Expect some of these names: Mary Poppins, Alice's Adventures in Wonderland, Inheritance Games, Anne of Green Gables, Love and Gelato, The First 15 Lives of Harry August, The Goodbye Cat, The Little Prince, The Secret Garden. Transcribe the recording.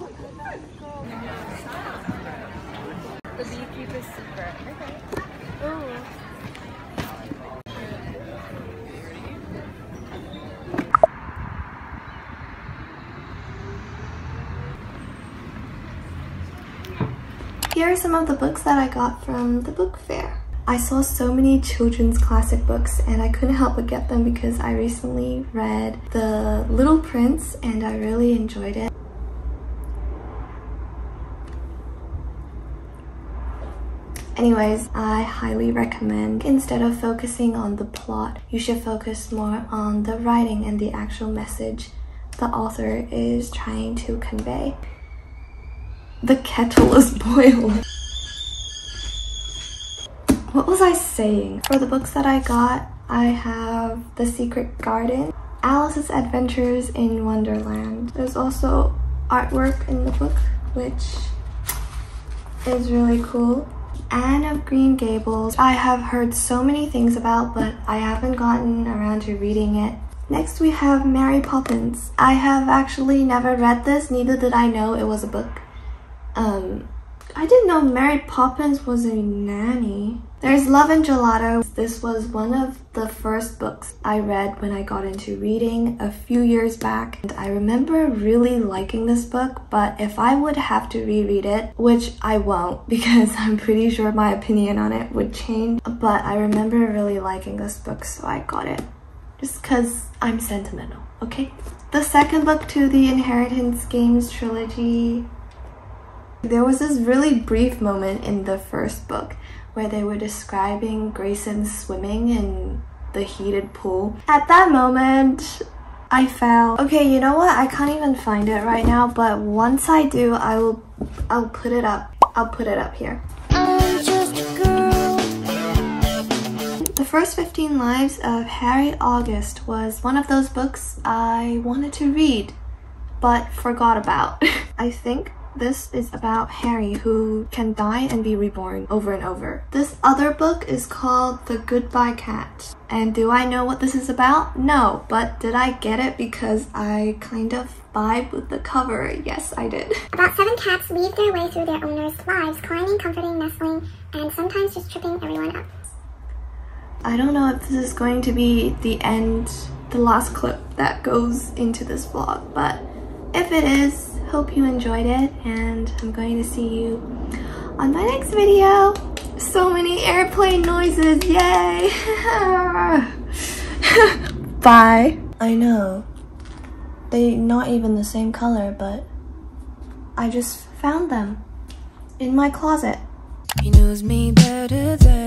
The beekeeper's secret. Okay. Here are some of the books that I got from the book fair. I saw so many children's classic books and I couldn't help but get them because I recently read The Little Prince and I really enjoyed it. Anyways, I highly recommend instead of focusing on the plot, you should focus more on the writing and the actual message the author is trying to convey. The kettle is boiling. What was I saying? For the books that I got, I have The Secret Garden, Alice's Adventures in Wonderland. There's also artwork in the book, which is really cool. Anne of Green Gables, I have heard so many things about, but I haven't gotten around to reading it. Next we have Mary Poppins. I have actually never read this, neither did I know it was a book. I didn't know Mary Poppins was a nanny. There's Love and Gelato. This was one of the first books I read when I got into reading a few years back. And I remember really liking this book, but if I would have to reread it, which I won't because I'm pretty sure my opinion on it would change, but I remember really liking this book, so I got it. Just because I'm sentimental, okay? The second book to the Inheritance Games trilogy. There was this really brief moment in the first book where they were describing Grayson swimming in the heated pool. At that moment, I fell. Okay, you know what? I can't even find it right now, but once I do, I'll put it up. I'll put it up here. I'm just a girl. The First 15 Lives of Harry August was one of those books I wanted to read, but forgot about. I think this is about Harry who can die and be reborn over and over. This other book is called The Goodbye Cat. And do I know what this is about? No, but did I get it because I kind of vibe with the cover? Yes, I did. About 7 cats weave their way through their owners' lives, climbing, comforting, nestling, and sometimes just tripping everyone up. I don't know if this is going to be the end, the last clip that goes into this vlog, but if it is, hope you enjoyed it and I'm going to see you on my next video. So many airplane noises, yay! Bye. I know, they're not even the same color, but I just found them in my closet. He knows me better than